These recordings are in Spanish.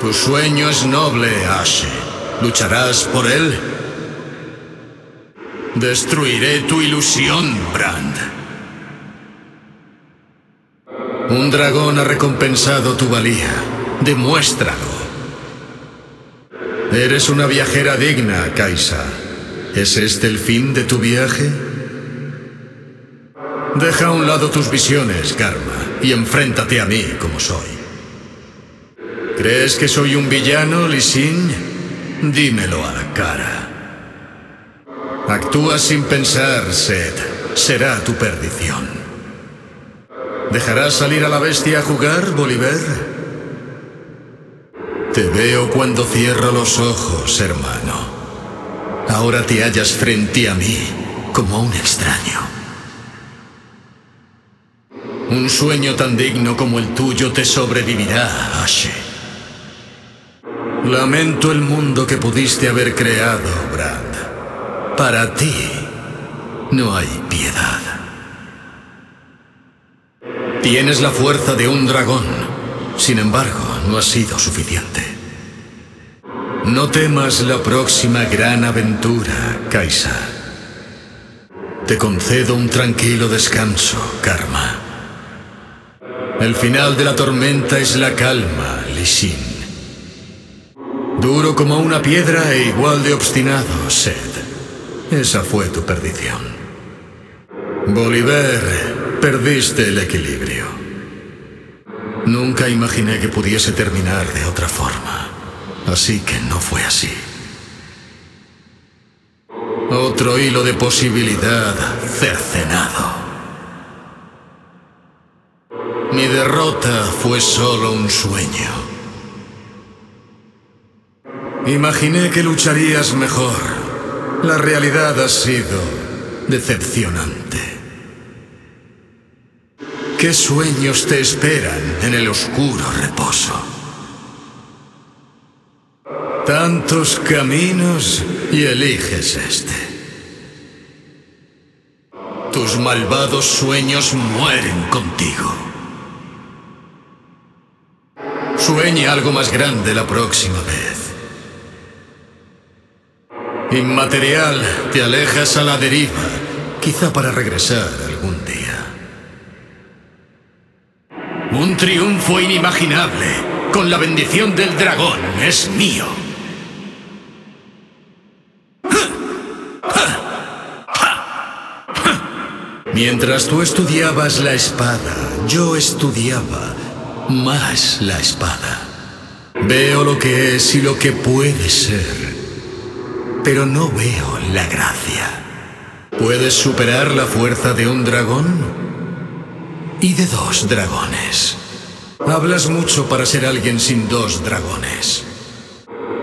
Tu sueño es noble, Ashe. ¿Lucharás por él? Destruiré tu ilusión, Brand. Un dragón ha recompensado tu valía. Demuéstralo. Eres una viajera digna, Kai'Sa. ¿Es este el fin de tu viaje? Deja a un lado tus visiones, Karma, y enfréntate a mí como soy. ¿Crees que soy un villano, Lee Sin? Dímelo a la cara. Actúas sin pensar, Sett. Será tu perdición. ¿Dejarás salir a la bestia a jugar, Bolívar? Te veo cuando cierro los ojos, hermano. Ahora te hallas frente a mí, como un extraño. Un sueño tan digno como el tuyo te sobrevivirá, Ashe. Lamento el mundo que pudiste haber creado, Brand. Para ti no hay piedad. Tienes la fuerza de un dragón. Sin embargo, no ha sido suficiente. No temas la próxima gran aventura, Kai'Sa. Te concedo un tranquilo descanso, Karma. El final de la tormenta es la calma, Lee Sin. Duro como una piedra e igual de obstinado, Sett. Esa fue tu perdición. Bolívar, perdiste el equilibrio. Nunca imaginé que pudiese terminar de otra forma. Así que no fue así. Otro hilo de posibilidad cercenado. Mi derrota fue solo un sueño. Imaginé que lucharías mejor. La realidad ha sido decepcionante. ¿Qué sueños te esperan en el oscuro reposo? Tantos caminos y eliges este. Tus malvados sueños mueren contigo. Sueña algo más grande la próxima vez. Inmaterial, te alejas a la deriva, quizá para regresar algún día. Un triunfo inimaginable, con la bendición del dragón, es mío. Mientras tú estudiabas la espada, yo estudiaba más la espada. Veo lo que es y lo que puede ser, pero no veo la gracia. ¿Puedes superar la fuerza de un dragón? Y de dos dragones. Hablas mucho para ser alguien sin dos dragones.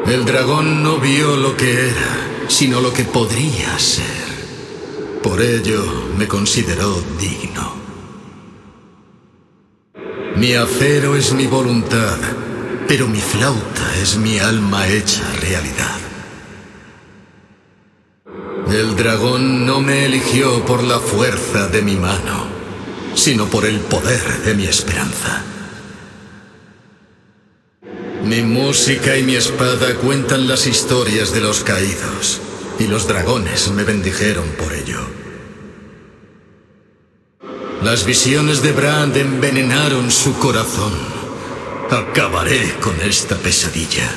El dragón no vio lo que era, sino lo que podría ser. Por ello me consideró digno. Mi acero es mi voluntad, pero mi flauta es mi alma hecha realidad. El dragón no me eligió por la fuerza de mi mano, sino por el poder de mi esperanza. Mi música y mi espada cuentan las historias de los caídos, y los dragones me bendijeron por ello. Las visiones de Brand envenenaron su corazón. Acabaré con esta pesadilla.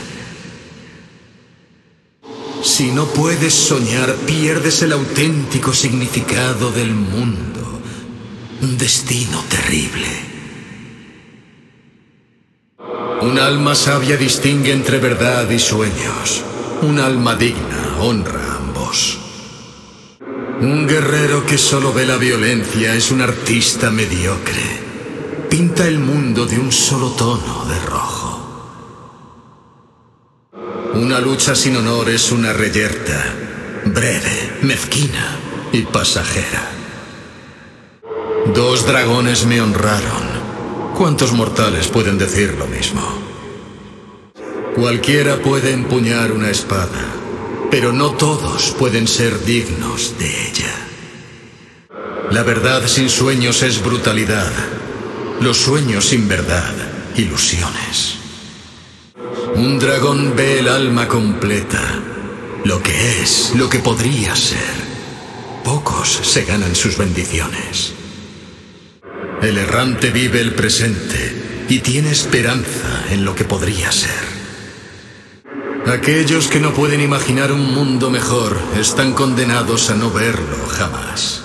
Si no puedes soñar, pierdes el auténtico significado del mundo. Un destino terrible. Un alma sabia distingue entre verdad y sueños. Un alma digna honra a ambos. Un guerrero que solo ve la violencia es un artista mediocre. Pinta el mundo de un solo tono de rojo. Una lucha sin honor es una reyerta, breve, mezquina y pasajera. Dos dragones me honraron. ¿Cuántos mortales pueden decir lo mismo? Cualquiera puede empuñar una espada, pero no todos pueden ser dignos de ella. La verdad sin sueños es brutalidad. Los sueños sin verdad, ilusiones. Un dragón ve el alma completa, lo que es, lo que podría ser. Pocos se ganan sus bendiciones. El errante vive el presente y tiene esperanza en lo que podría ser. Aquellos que no pueden imaginar un mundo mejor están condenados a no verlo jamás.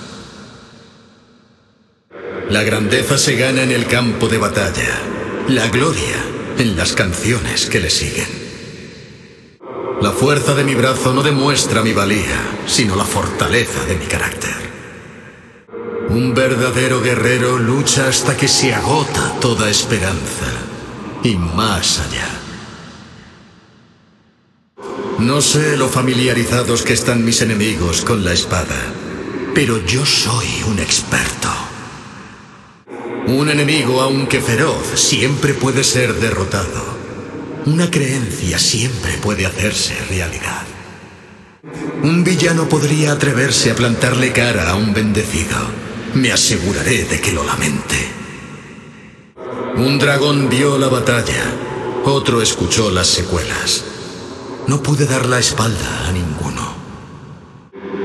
La grandeza se gana en el campo de batalla, la gloria en las canciones que le siguen. La fuerza de mi brazo no demuestra mi valía, sino la fortaleza de mi carácter. Un verdadero guerrero lucha hasta que se agota toda esperanza, y más allá. No sé lo familiarizados que están mis enemigos con la espada, pero yo soy un experto. Un enemigo, aunque feroz, siempre puede ser derrotado. Una creencia siempre puede hacerse realidad. Un villano podría atreverse a plantarle cara a un bendecido. Me aseguraré de que lo lamente. Un dragón vio la batalla, otro escuchó las secuelas. No pude dar la espalda a ninguno.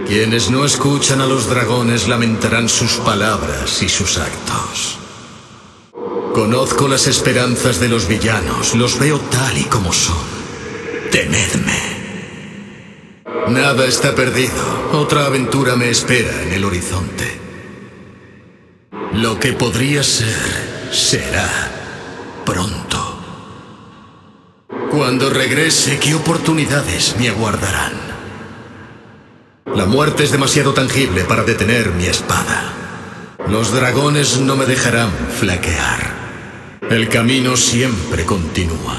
Quienes no escuchan a los dragones lamentarán sus palabras y sus actos. Conozco las esperanzas de los villanos, los veo tal y como son. Temedme. Nada está perdido, otra aventura me espera en el horizonte. Lo que podría ser, será pronto. Cuando regrese, ¿qué oportunidades me aguardarán? La muerte es demasiado tangible para detener mi espada. Los dragones no me dejarán flaquear. El camino siempre continúa.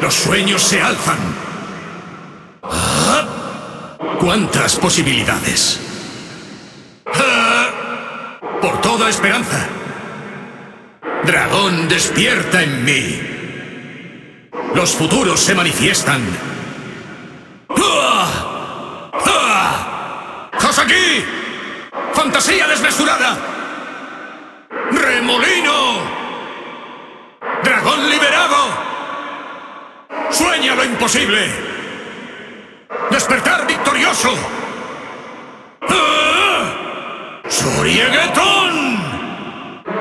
Los sueños se alzan. ¡Cuántas posibilidades! ¡Por toda esperanza! ¡Dragón, despierta en mí! ¡Los futuros se manifiestan! ¡Josaki! ¡Fantasía desmesurada! ¡Remolino! ¡Dragón liberado! ¡Sueña lo imposible! ¡Despertar victorioso! ¡Ah! ¡Sorieguetón!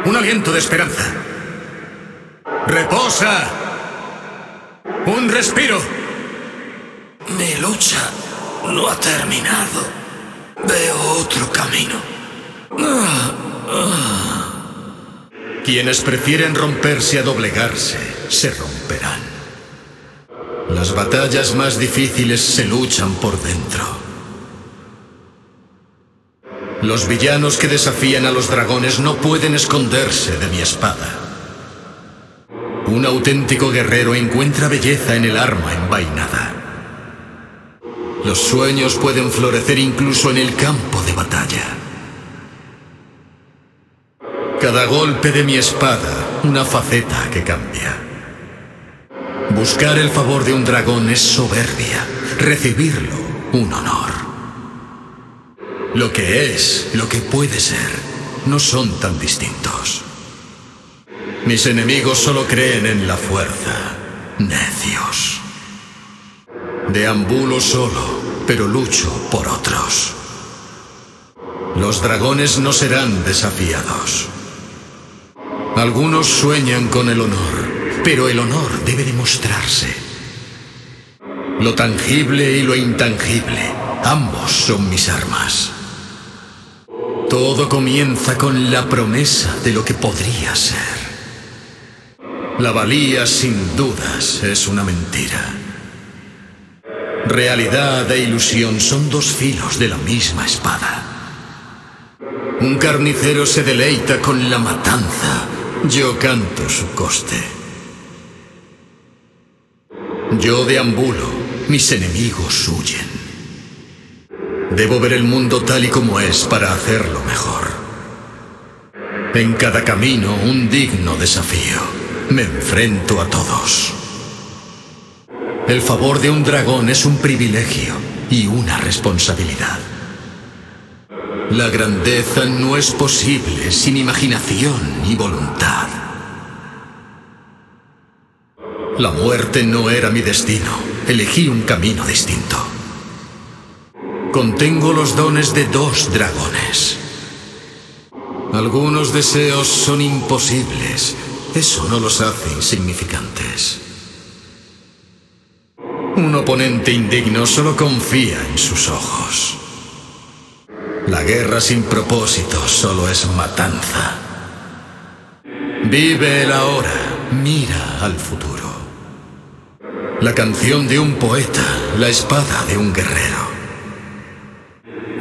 Un aliento de esperanza. Reposa. Un respiro. Mi lucha no ha terminado. Veo otro camino. Quienes prefieren romperse a doblegarse, se romperán. Las batallas más difíciles se luchan por dentro. Los villanos que desafían a los dragones no pueden esconderse de mi espada. Un auténtico guerrero encuentra belleza en el arma envainada. Los sueños pueden florecer incluso en el campo de batalla. Cada golpe de mi espada, una faceta que cambia. Buscar el favor de un dragón es soberbia, recibirlo un honor. Lo que es, lo que puede ser, no son tan distintos. Mis enemigos solo creen en la fuerza, necios. Deambulo solo, pero lucho por otros. Los dragones no serán desafiados. Algunos sueñan con el honor. Pero el honor debe demostrarse. Lo tangible y lo intangible, ambos son mis armas. Todo comienza con la promesa de lo que podría ser. La valía, sin dudas, es una mentira. Realidad e ilusión son dos filos de la misma espada. Un carnicero se deleita con la matanza. Yo canto su coste. Yo deambulo, mis enemigos huyen. Debo ver el mundo tal y como es para hacerlo mejor. En cada camino, un digno desafío. Me enfrento a todos. El favor de un dragón es un privilegio y una responsabilidad. La grandeza no es posible sin imaginación y voluntad. La muerte no era mi destino. Elegí un camino distinto. Contengo los dones de dos dragones. Algunos deseos son imposibles. Eso no los hace insignificantes. Un oponente indigno solo confía en sus ojos. La guerra sin propósito solo es matanza. Vive el ahora, mira al futuro. La canción de un poeta, la espada de un guerrero.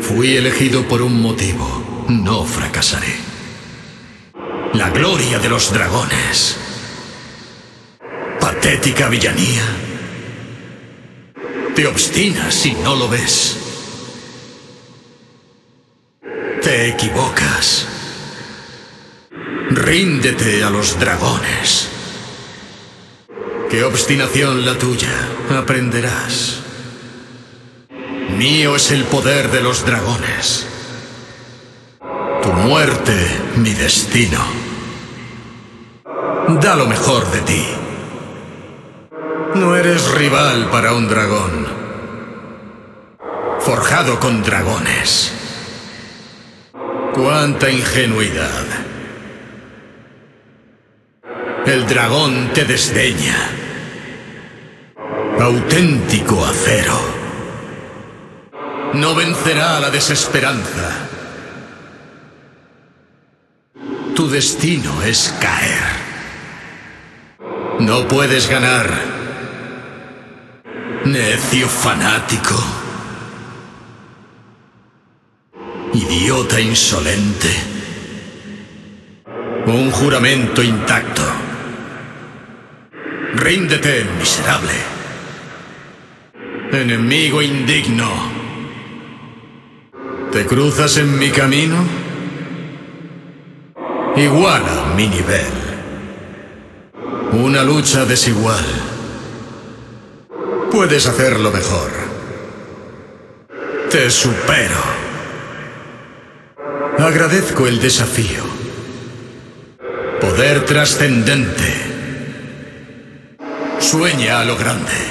Fui elegido por un motivo, no fracasaré. La gloria de los dragones. Patética villanía. Te obstinas y no lo ves. Te equivocas. Ríndete a los dragones. Qué obstinación la tuya, aprenderás. Mío es el poder de los dragones. Tu muerte, mi destino. Da lo mejor de ti. No eres rival para un dragón. Forjado con dragones. ¡Cuánta ingenuidad! El dragón te desdeña. Auténtico acero. No vencerá la desesperanza. Tu destino es caer. No puedes ganar. Necio fanático. Idiota insolente. Un juramento intacto. Ríndete, miserable. Enemigo indigno. ¿Te cruzas en mi camino? Iguala mi nivel. Una lucha desigual. Puedes hacerlo mejor. Te supero. Agradezco el desafío. Poder trascendente. Sueña a lo grande.